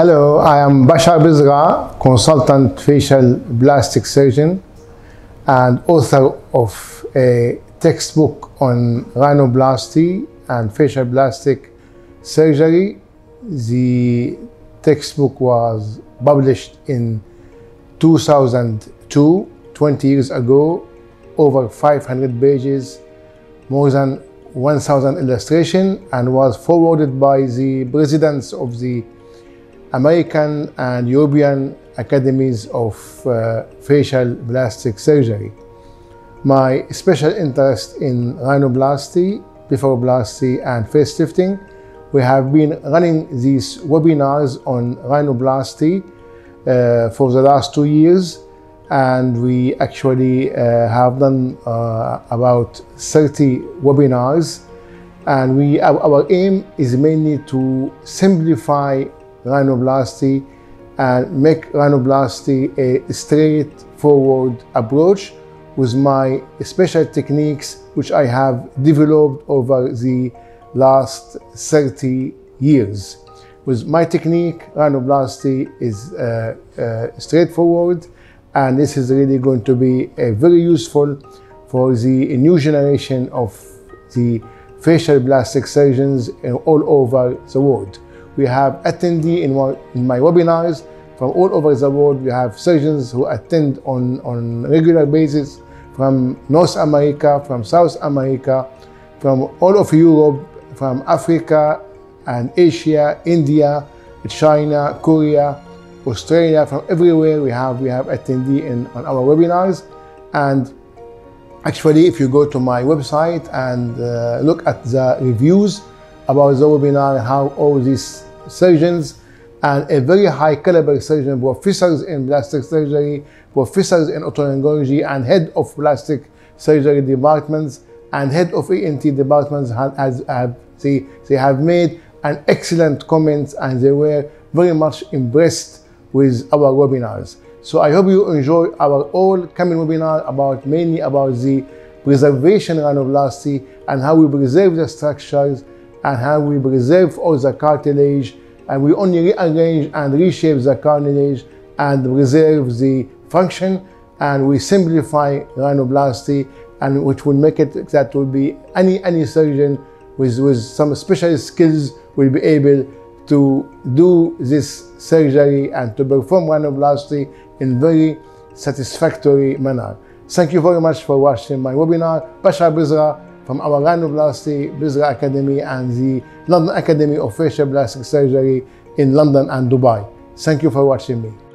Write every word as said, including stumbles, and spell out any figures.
Hello, I am Bashar Bizrah, consultant facial plastic surgeon and author of a textbook on rhinoplasty and facial plastic surgery. The textbook was published in two thousand two, twenty years ago, over five hundred pages, more than one thousand illustrations, and was forwarded by the presidents of the American and European Academies of uh, Facial Blastic Surgery. My special interest in rhinoplasty, blepharoplasty and facelifting. We have been running these webinars on rhinoplasty uh, for the last two years, and we actually uh, have done uh, about thirty webinars, and we our aim is mainly to simplify rhinoplasty and make rhinoplasty a straightforward approach with my special techniques which I have developed over the last thirty years. With my technique, rhinoplasty is uh, uh, straightforward, and this is really going to be uh, very useful for the new generation of the facial plastic surgeons all over the world. We have attendees in, in my webinars from all over the world. We have surgeons who attend on, on regular basis from North America, from South America, from all of Europe, from Africa and Asia, India, China, Korea, Australia, from everywhere we have, we have attendees in, on our webinars. And actually, if you go to my website and uh, look at the reviews about the webinar, how all these surgeons and a very high caliber surgeon, professors in plastic surgery, professors in otolaryngology and head of plastic surgery departments and head of E N T departments have, has, have, they, they have made an excellent comments, and they were very much impressed with our webinars. So I hope you enjoy our all coming webinar about mainly about the preservation rhinoplasty and how we preserve the structures and how we preserve all the cartilage, and we only rearrange and reshape the cartilage and preserve the function, and we simplify rhinoplasty, and which will make it that will be any any surgeon with, with some special skills will be able to do this surgery and to perform rhinoplasty in very satisfactory manner. Thank you very much for watching my webinar. Bashar Bizrah, from our Ganoblasti Bisra Academy and the London Academy of Facial Blastic Surgery in London and Dubai. Thank you for watching me.